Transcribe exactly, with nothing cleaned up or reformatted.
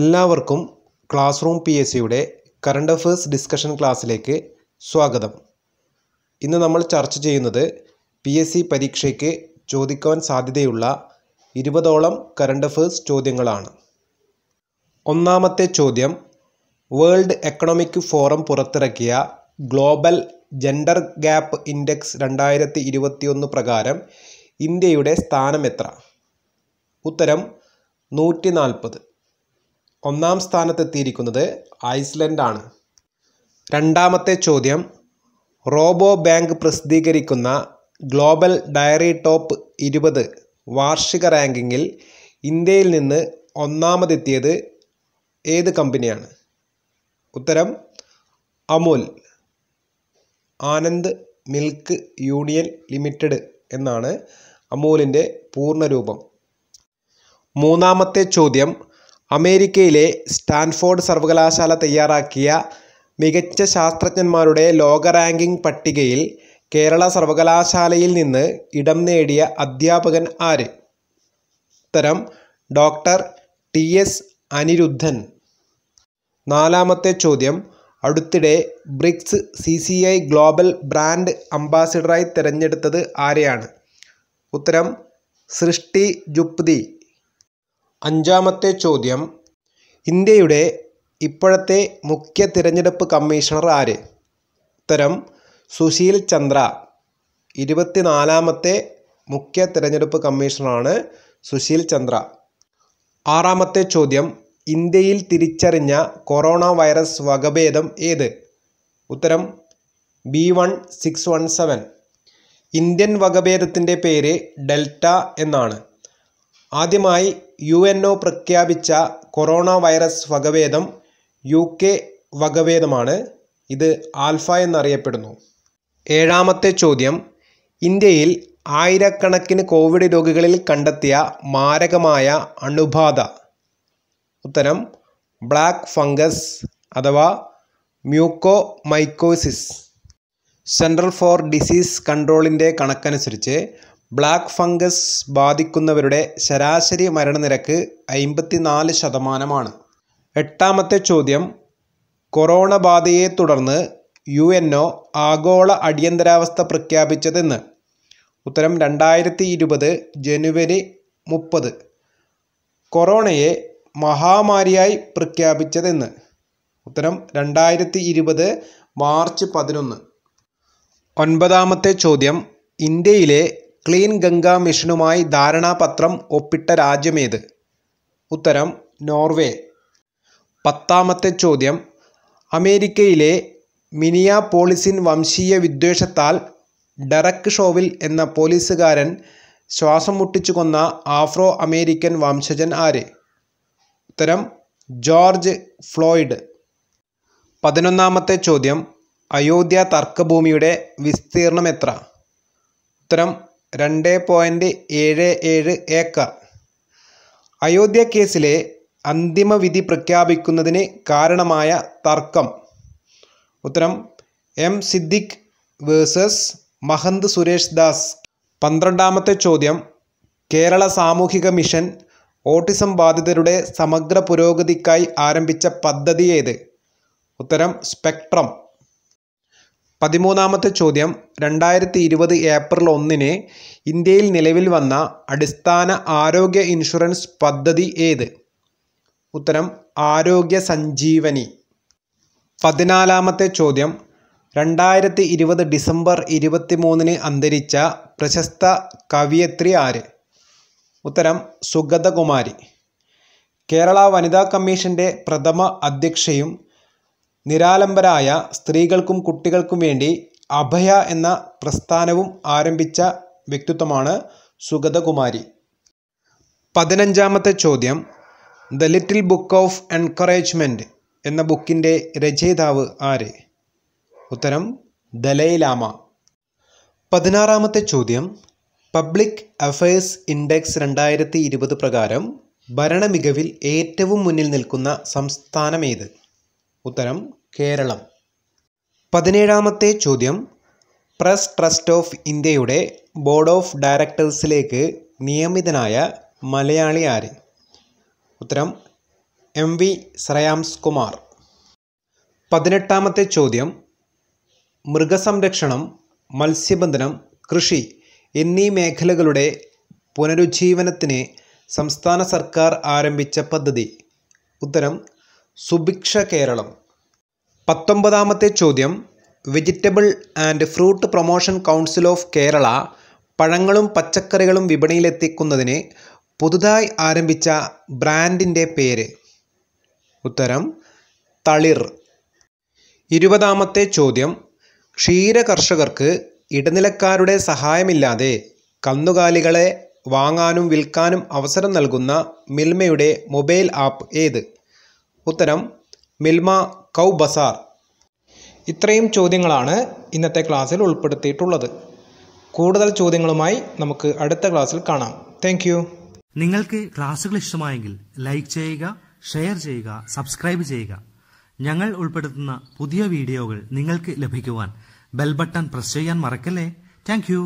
എല്ലാവർക്കും class room P S സിയുടെ current affairs discussion ക്ലാസ്സിലേക്ക് സ്വാഗതം. ഇന്ന് നമ്മൾ ചർച്ച ചെയ്യുന്നത് പി എസ് സി പരീക്ഷയ്ക്ക് ചോദിക്കാൻ സാധ്യതയുള്ള ഇരുപതോളം കറണ്ട് അഫയേഴ്സ് ചോദ്യങ്ങളാണ്. ഒന്നാമത്തെ ചോദ്യം, വേൾഡ് എക്കണോമിക് ഫോറം പുറത്തിറക്കിയ ഗ്ലോബൽ ജെൻഡർ ഗ്യാപ്പ് ഇൻഡെക്സ് രണ്ടായിരത്തി ഇരുപത്തിയൊന്ന് പ്രകാരം ഇന്ത്യയുടെ സ്ഥാനം എത്ര? ഉത്തരം നൂറ്റി നാൽപ്പത്. ഒന്നാം സ്ഥാനത്തെത്തിയിരിക്കുന്നത് ഐസ്ലൻഡാണ്. രണ്ടാമത്തെ ചോദ്യം, റോബോ ബാങ്ക് പ്രസിദ്ധീകരിക്കുന്ന ഗ്ലോബൽ ഡയറി ടോപ്പ് ഇരുപത് വാർഷിക റാങ്കിങ്ങിൽ ഇന്ത്യയിൽ നിന്ന് ഒന്നാമതെത്തിയത് ഏത് കമ്പനിയാണ്? ഉത്തരം Amul, Anand milk union limited എന്നാണ് അമൂലിൻ്റെ പൂർണ്ണരൂപം. മൂന്നാമത്തെ ചോദ്യം, അമേരിക്കയിലെ സ്റ്റാൻഫോർഡ് സർവകലാശാല തയ്യാറാക്കിയ മികച്ച ശാസ്ത്രജ്ഞന്മാരുടെ ലോക റാങ്കിംഗ് പട്ടികയിൽ കേരള സർവകലാശാലയിൽ നിന്ന് ഇടം നേടിയ അധ്യാപകൻ ആര്? ഉത്തരം ഡോക്ടർ ടി എസ് അനിരുദ്ധൻ. നാലാമത്തെ ചോദ്യം, അടുത്തിടെ BRICS C C I global brand അംബാസിഡറായി തിരഞ്ഞെടുത്തത് ആരെയാണ്? ഉത്തരം സൃഷ്ടി ജുപ്തി. അഞ്ചാമത്തെ ചോദ്യം, ഇന്ത്യയുടെ ഇപ്പോഴത്തെ മുഖ്യ തിരഞ്ഞെടുപ്പ് കമ്മീഷണർ ആര്? ഉത്തരം സുശീൽ ചന്ദ്ര. ഇരുപത്തിനാലാമത്തെ മുഖ്യ തിരഞ്ഞെടുപ്പ് കമ്മീഷണറാണ് സുശീൽ ചന്ദ്ര. ആറാമത്തെ ചോദ്യം, ഇന്ത്യയിൽ തിരിച്ചറിഞ്ഞ കൊറോണ വൈറസ് വകഭേദം ഏത്? ഉത്തരം B one six one seven. Indian വകഭേദത്തിൻ്റെ പേര് ഡെൽറ്റ എന്നാണ്. ആദ്യമായി യു എൻ ഒ പ്രഖ്യാപിച്ച കൊറോണ വൈറസ് വകഭേദം യു കെ വകഭേദമാണ്. ഇത് ആൽഫ എന്നറിയപ്പെടുന്നു. ഏഴാമത്തെ ചോദ്യം, ഇന്ത്യയിൽ ആയിരക്കണക്കിന് കോവിഡ് രോഗികളിൽ കണ്ടെത്തിയ മാരകമായ അണുബാധ? ഉത്തരം ബ്ലാക്ക് ഫംഗസ് അഥവാ മ്യൂക്കോമൈക്കോസിസ്. സെൻട്രൽ ഫോർ ഡിസീസ് കൺട്രോളിൻ്റെ കണക്കനുസരിച്ച് ബ്ലാക്ക് ഫംഗസ് ബാധിക്കുന്നവരുടെ ശരാശരി മരണനിരക്ക് അമ്പത്തിനാല് ശതമാനമാണ്. എട്ടാമത്തെ ചോദ്യം, കൊറോണ ബാധയെ തുടർന്ന് യു എൻ ഒ ആഗോള അടിയന്തരാവസ്ഥ പ്രഖ്യാപിച്ചതെന്ന്? ഉത്തരം രണ്ടായിരത്തി ഇരുപത് ജനുവരി മുപ്പത്. കൊറോണയെ മഹാമാരിയായി പ്രഖ്യാപിച്ചതെന്ന്? ഉത്തരം രണ്ടായിരത്തി ഇരുപത് മാർച്ച് പതിനൊന്ന്. ഒൻപതാമത്തെ ചോദ്യം, ഇന്ത്യയിലെ ക്ലീൻ ഗംഗ മിഷനുമായി ധാരണാപത്രം ഒപ്പിട്ട രാജ്യമേത്? ഉത്തരം നോർവേ. പത്താമത്തെ ചോദ്യം, അമേരിക്കയിലെ മിനിയാപോളിസിൻ വംശീയ വിദ്വേഷത്താൽ ഡെറക് ഷോവിൽ എന്ന പോലീസുകാരൻ ശ്വാസം മുട്ടിച്ചു കൊന്ന ആഫ്രോ അമേരിക്കൻ വംശജൻ ആര്? ഉത്തരം ജോർജ് ഫ്ലോയിഡ്. പതിനൊന്നാമത്തെ ചോദ്യം, അയോധ്യ തർക്കഭൂമിയുടെ വിസ്തീർണം എത്ര? ഉത്തരം രണ്ട് പോയിൻറ്റ് ഏഴ് ഏഴ് ഏക്കർ. അയോധ്യ കേസിലെ അന്തിമ വിധി പ്രഖ്യാപിക്കുന്നതിന് കാരണമായ തർക്കം? ഉത്തരം എം സിദ്ദിഖ് വേഴ്സസ് മഹന്ത് സുരേഷ് ദാസ്. പന്ത്രണ്ടാമത്തെ ചോദ്യം, കേരള സാമൂഹിക മിഷൻ ഓട്ടിസം ബാധിതരുടെ സമഗ്ര പുരോഗതിക്കായി ആരംഭിച്ച പദ്ധതി ഏത്? ഉത്തരം സ്പെക്ട്രം. പതിമൂന്നാമത്തെ ചോദ്യം, രണ്ടായിരത്തി ഇരുപത് ഏപ്രിൽ ഒന്നിന് ഇന്ത്യയിൽ നിലവിൽ വന്ന അടിസ്ഥാന ആരോഗ്യ ഇൻഷുറൻസ് പദ്ധതി ഏത്? ഉത്തരം ആരോഗ്യ സഞ്ജീവനി. പതിനാലാമത്തെ ചോദ്യം, രണ്ടായിരത്തി ഇരുപത് ഡിസംബർ ഇരുപത്തി മൂന്നിന് അന്തരിച്ച പ്രശസ്ത കവയിത്രി ആര്? ഉത്തരം സുഗതകുമാരി. കേരള വനിതാ കമ്മീഷൻ്റെ പ്രഥമ അധ്യക്ഷയും നിരാലംബരായ സ്ത്രീകൾക്കും കുട്ടികൾക്കും വേണ്ടി അഭയ എന്ന പ്രസ്ഥാനവും ആരംഭിച്ച വ്യക്തിത്വമാണ് സുഗതകുമാരി. പതിനഞ്ചാമത്തെ ചോദ്യം, the little book of encouragement എന്ന ബുക്കിൻ്റെ രചയിതാവ് ആര്? ഉത്തരം ദലൈലാമ. പതിനാറാമത്തെ ചോദ്യം, പബ്ലിക് അഫയേഴ്സ് ഇൻഡെക്സ് രണ്ടായിരത്തി ഇരുപത് പ്രകാരം ഭരണമികവിൽ ഏറ്റവും മുന്നിൽ നിൽക്കുന്ന സംസ്ഥാനമേത്? ഉത്തരം കേരളം. പതിനേഴാമത്തെ ചോദ്യം, പ്രസ് ട്രസ്റ്റ് ഓഫ് ഇന്ത്യയുടെ ബോർഡ് ഓഫ് ഡയറക്ടേഴ്സിലേക്ക് നിയമിതനായ മലയാളി ആര്? ഉത്തരം എം വി ശ്രേയാംസ് കുമാർ. പതിനെട്ടാമത്തെ ചോദ്യം, മൃഗസംരക്ഷണം, മത്സ്യബന്ധനം, കൃഷി എന്നീ മേഖലകളുടെ പുനരുജ്ജീവനത്തിന് സംസ്ഥാന സർക്കാർ ആരംഭിച്ച പദ്ധതി. ഉത്തരം സുഭിക്ഷ കേരളം. പത്തൊമ്പതാമത്തെ ചോദ്യം, vegetable and fruit promotion council of Kerala പഴങ്ങളും പച്ചക്കറികളും വിപണിയിലെത്തിക്കുന്നതിന് പുതുതായി ആരംഭിച്ച ബ്രാൻഡിൻ്റെ പേര്. ഉത്തരം തളിർ. ഇരുപതാമത്തെ ചോദ്യം, ക്ഷീര കർഷകർക്ക് ഇടനിലക്കാരുടെ സഹായമില്ലാതെ കന്നുകാലികളെ വാങ്ങാനും വിൽക്കാനും അവസരം നൽകുന്ന മിൽമയുടെ മൊബൈൽ ആപ്പ് ഏത്? ഉത്തരം മിൽമ കൗ ബസാർ. ഇത്രയും ചോദ്യങ്ങളാണ് ഇന്നത്തെ ക്ലാസ്സിൽ ഉൾപ്പെടുത്തിയിട്ടുള്ളത്. കൂടുതൽ ചോദ്യങ്ങളുമായി നമുക്ക് അടുത്ത ക്ലാസ്സിൽ കാണാം. Thank you. നിങ്ങൾക്ക് ക്ലാസ്സുകൾ ഇഷ്ടമായെങ്കിൽ ലൈക്ക് ചെയ്യുക, ഷെയർ ചെയ്യുക, സബ്സ്ക്രൈബ് ചെയ്യുക. ഞങ്ങൾ ഉൾപ്പെടുത്തുന്ന പുതിയ വീഡിയോകൾ നിങ്ങൾക്ക് ലഭിക്കുവാൻ ബെൽ ബട്ടൺ പ്രസ് ചെയ്യാൻ മറക്കല്ലേ. Thank U.